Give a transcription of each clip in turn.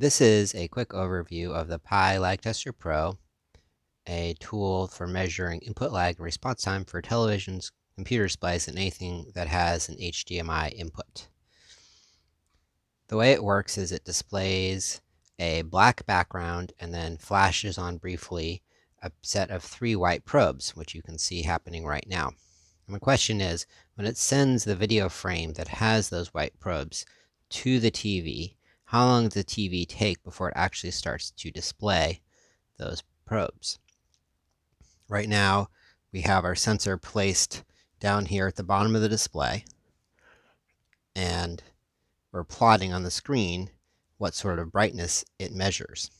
This is a quick overview of the piLagTester Pro, a tool for measuring input lag and response time for televisions, computer displays, and anything that has an HDMI input. The way it works is it displays a black background and then flashes on briefly a set of three white probes, which you can see happening right now. And the question is, when it sends the video frame that has those white probes to the TV, how long does the TV take before it actually starts to display those probes? Right now, we have our sensor placed down here at the bottom of the display, and we're plotting on the screen what sort of brightness it measures.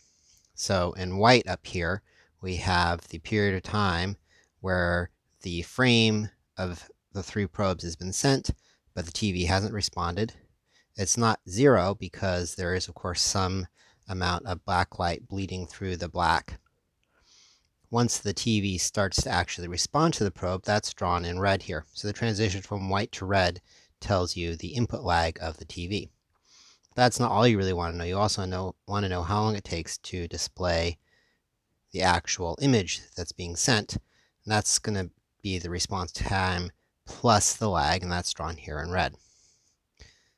So in white up here, we have the period of time where the frame of the three probes has been sent, but the TV hasn't responded. It's not zero because there is, of course, some amount of black light bleeding through the black. Once the TV starts to actually respond to the probe, that's drawn in red here. So the transition from white to red tells you the input lag of the TV. That's not all you really want to know. You also want to know how long it takes to display the actual image that's being sent. And that's going to be the response time plus the lag, and that's drawn here in red.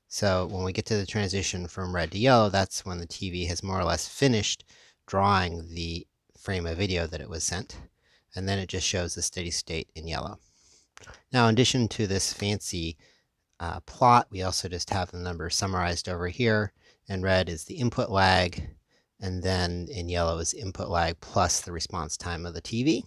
So when we get to the transition from red to yellow, that's when the TV has more or less finished drawing the frame of video that it was sent. And then it just shows the steady state in yellow. Now, in addition to this fancy plot, we also just have the numbers summarized over here. In red is the input lag, and then in yellow is input lag plus the response time of the TV.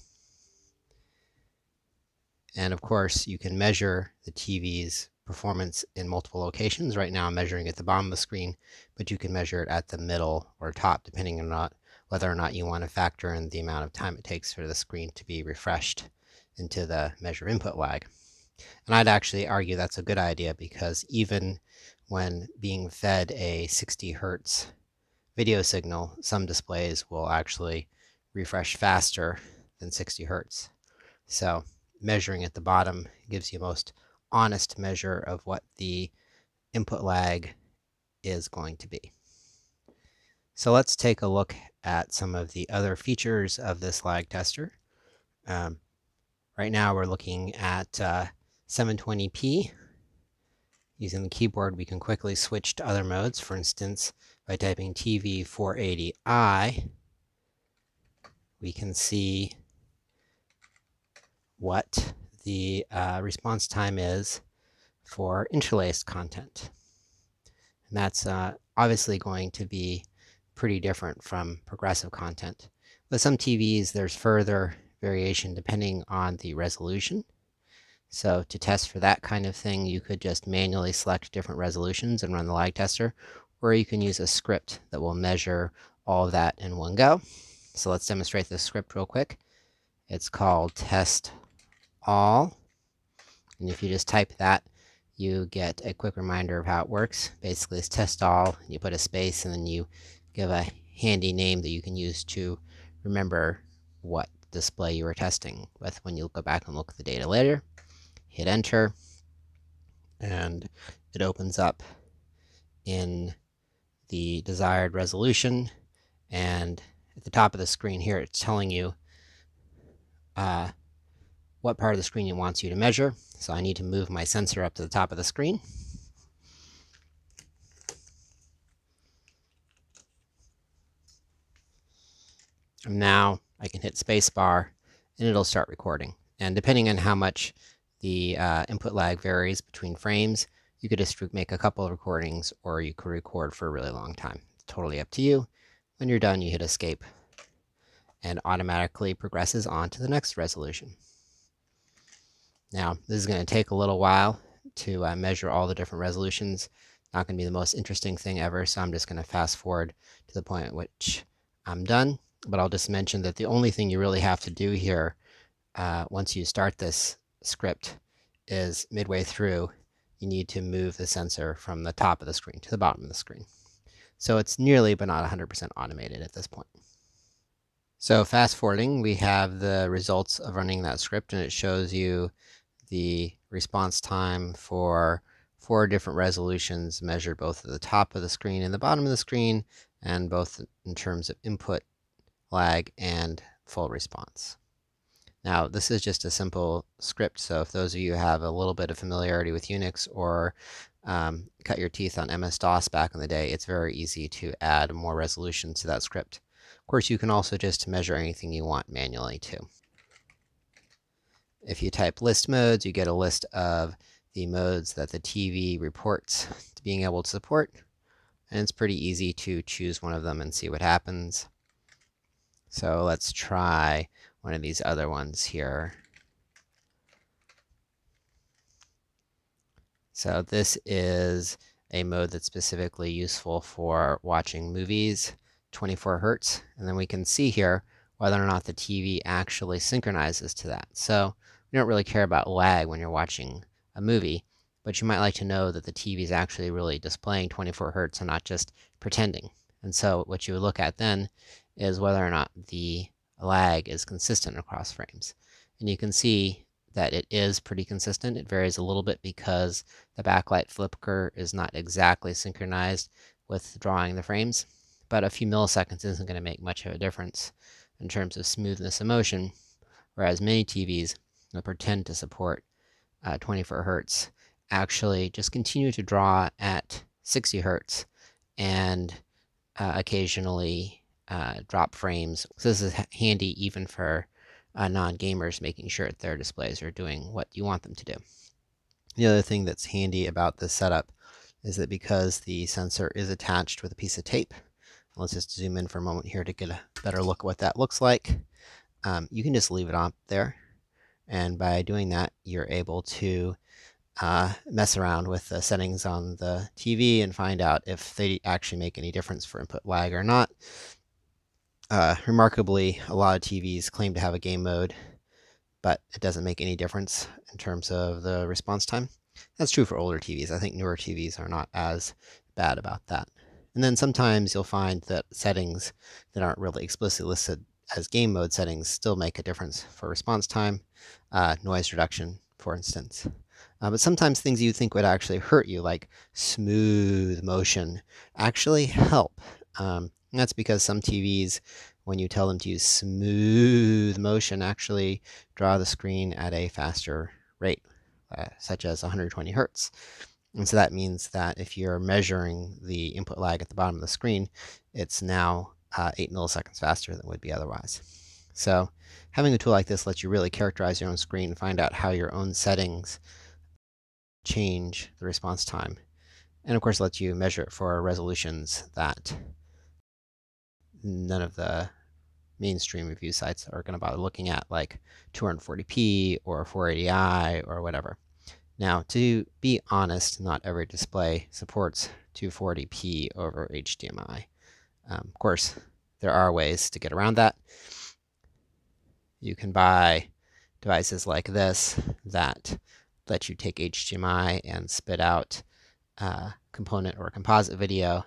And of course, you can measure the TV's performance in multiple locations. Right now I'm measuring at the bottom of the screen, but you can measure it at the middle or top, depending on whether or not you want to factor in the amount of time it takes for the screen to be refreshed into the measure input lag. And I'd actually argue that's a good idea, because even when being fed a 60 hertz video signal, some displays will actually refresh faster than 60 hertz. So measuring at the bottom gives you most honest measure of what the input lag is going to be. So let's take a look at some of the other features of this lag tester. Right now we're looking at 720p. Using the keyboard, we can quickly switch to other modes. For instance, by typing TV 480i, we can see what the response time is for interlaced content. And that's obviously going to be pretty different from progressive content. With some TVs, there's further variation depending on the resolution. So to test for that kind of thing, you could just manually select different resolutions and run the lag tester, or you can use a script that will measure all of that in one go. So let's demonstrate this script real quick. It's called test all. And if you just type that, you get a quick reminder of how it works. Basically, it's test all, and you put a space, and then you give a handy name that you can use to remember what display you were testing with when you go back and look at the data later. Hit enter, and it opens up in the desired resolution. And at the top of the screen here, it's telling you what part of the screen it wants you to measure. So I need to move my sensor up to the top of the screen. And now I can hit spacebar, and it'll start recording. And depending on how much the input lag varies between frames, you could just make a couple of recordings, or you could record for a really long time. It's totally up to you. When you're done, you hit escape, and automatically progresses on to the next resolution. Now, this is going to take a little while to measure all the different resolutions. Not going to be the most interesting thing ever, so I'm just going to fast forward to the point at which I'm done. But I'll just mention that the only thing you really have to do here, once you start this script, is midway through, you need to move the sensor from the top of the screen to the bottom of the screen. So it's nearly, but not 100% automated at this point. So fast forwarding, we have the results of running that script, and it shows you the response time for four different resolutions measured both at the top of the screen and the bottom of the screen, and both in terms of input lag and full response. Now, this is just a simple script, so if those of you have a little bit of familiarity with Unix or cut your teeth on MS-DOS back in the day, it's very easy to add more resolution to that script. Of course, you can also just measure anything you want manually too. If you type list modes, you get a list of the modes that the TV reports to being able to support, and it's pretty easy to choose one of them and see what happens. So let's try one of these other ones here. So this is a mode that's specifically useful for watching movies, 24 Hertz, and then we can see here whether or not the TV actually synchronizes to that. So we don't really care about lag when you're watching a movie, but you might like to know that the TV is actually really displaying 24 Hertz and not just pretending. And so what you would look at then is whether or not the lag is consistent across frames, and you can see that it is pretty consistent. It varies a little bit because the backlight flicker is not exactly synchronized with drawing the frames, but a few milliseconds isn't going to make much of a difference in terms of smoothness of motion, whereas many TVs that pretend to support 24 Hertz actually just continue to draw at 60 Hertz and occasionally drop frames. So this is handy even for non-gamers, making sure that their displays are doing what you want them to do. The other thing that's handy about this setup is that because the sensor is attached with a piece of tape, let's just zoom in for a moment here to get a better look at what that looks like. You can just leave it on there, and by doing that you're able to mess around with the settings on the TV and find out if they actually make any difference for input lag or not. Remarkably, a lot of TVs claim to have a game mode, but it doesn't make any difference in terms of the response time. That's true for older TVs. I think newer TVs are not as bad about that. And then sometimes you'll find that settings that aren't really explicitly listed as game mode settings still make a difference for response time, noise reduction, for instance. But sometimes things you think would actually hurt you, like smooth motion, actually help. And that's because some TVs, when you tell them to use smooth motion, actually draw the screen at a faster rate, such as 120 Hertz. And so that means that if you're measuring the input lag at the bottom of the screen, it's now 8 milliseconds faster than it would be otherwise. So having a tool like this lets you really characterize your own screen and find out how your own settings change the response time. And of course, lets you measure it for resolutions that none of the mainstream review sites are going to bother looking at, like 240p or 480i or whatever. Now, to be honest, not every display supports 240p over HDMI. Of course, there are ways to get around that. You can buy devices like this that let you take HDMI and spit out component or composite video,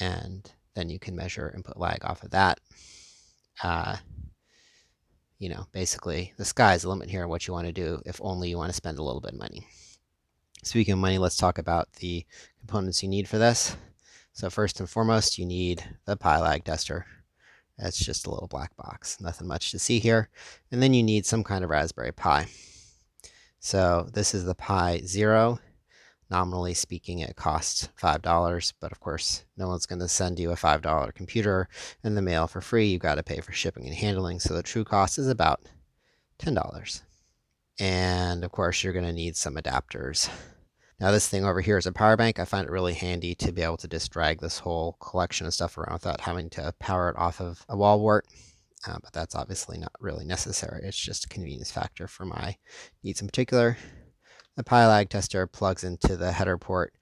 and then you can measure input lag off of that. You know, basically the sky's the limit here, what you want to do if only you want to spend a little bit of money. Speaking of money, let's talk about the components you need for this. So first and foremost, you need the piLagTester. That's just a little black box, nothing much to see here. And then you need some kind of Raspberry Pi. So this is the Pi Zero. Nominally speaking, it costs $5, but of course, no one's going to send you a $5 computer in the mail for free. You've got to pay for shipping and handling, so the true cost is about $10. And of course, you're going to need some adapters. Now this thing over here is a power bank. I find it really handy to be able to just drag this whole collection of stuff around without having to power it off of a wall wart. But that's obviously not really necessary. It's just a convenience factor for my needs in particular. The piLagTester plugs into the header port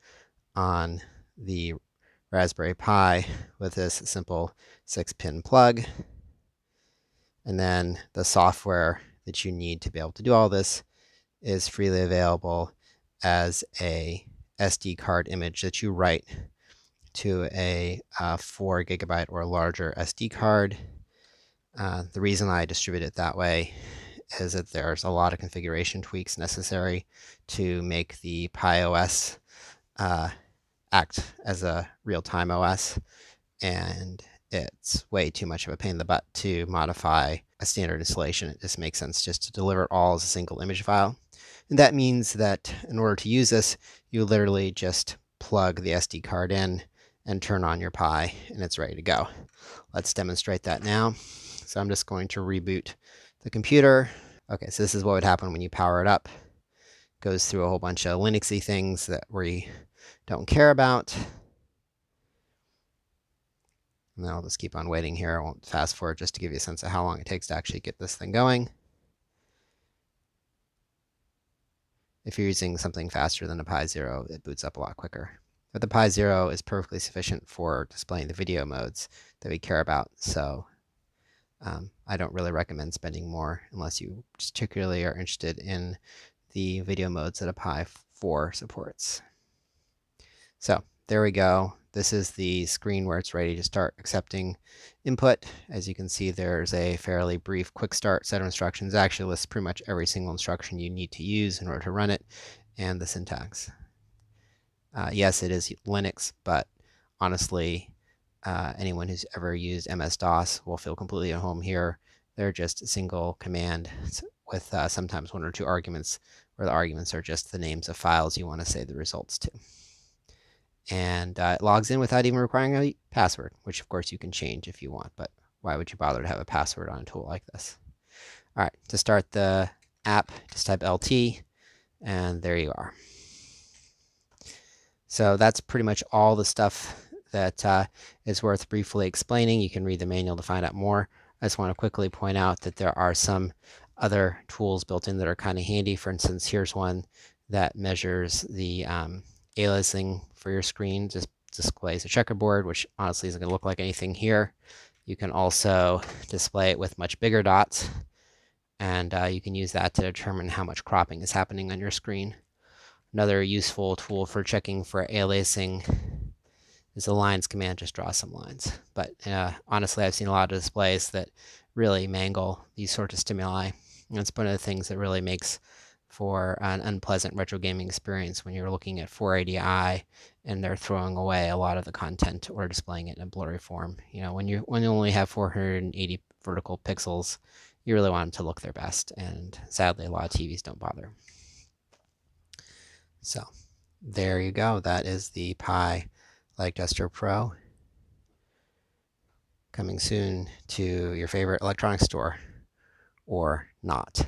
on the Raspberry Pi with this simple 6-pin plug. And then the software that you need to be able to do all this is freely available as a SD card image that you write to a 4 GB or larger SD card. The reason I distribute it that way is that there's a lot of configuration tweaks necessary to make the Pi OS act as a real-time OS, and it's way too much of a pain in the butt to modify a standard installation. It just makes sense just to deliver it all as a single image file. And that means that in order to use this, you literally just plug the SD card in and turn on your Pi, and it's ready to go. Let's demonstrate that now. So I'm just going to reboot the computer. Okay, so this is what would happen when you power it up. It goes through a whole bunch of Linuxy things that we don't care about. And then I'll just keep on waiting here. I won't fast forward, just to give you a sense of how long it takes to actually get this thing going. If you're using something faster than a Pi Zero, it boots up a lot quicker. But the Pi Zero is perfectly sufficient for displaying the video modes that we care about, so I don't really recommend spending more unless you particularly are interested in the video modes that a Pi 4 supports. So there we go. This is the screen where it's ready to start accepting input. As you can see, there's a fairly brief quick start set of instructions. It actually lists pretty much every single instruction you need to use in order to run it, and the syntax. Yes, it is Linux, but honestly, anyone who's ever used MS-DOS will feel completely at home here. They're just a single command with sometimes one or two arguments, where the arguments are just the names of files you want to save the results to. And it logs in without even requiring a password, which of course you can change if you want, but why would you bother to have a password on a tool like this? All right, to start the app, just type LT, and there you are. So that's pretty much all the stuff that is worth briefly explaining. You can read the manual to find out more. I just want to quickly point out that there are some other tools built in that are kind of handy. For instance, here's one that measures the aliasing for your screen, just displays a checkerboard, which honestly isn't going to look like anything here. You can also display it with much bigger dots, and you can use that to determine how much cropping is happening on your screen. Another useful tool for checking for aliasing is the lines command. Just draw some lines. But honestly, I've seen a lot of displays that really mangle these sorts of stimuli. And it's one of the things that really makes for an unpleasant retro gaming experience when you're looking at 480i and they're throwing away a lot of the content or displaying it in a blurry form. You know, when you only have 480 vertical pixels, you really want them to look their best, and sadly a lot of TVs don't bother. So there you go. That is the piLagTester Pro, coming soon to your favorite electronics store, or not.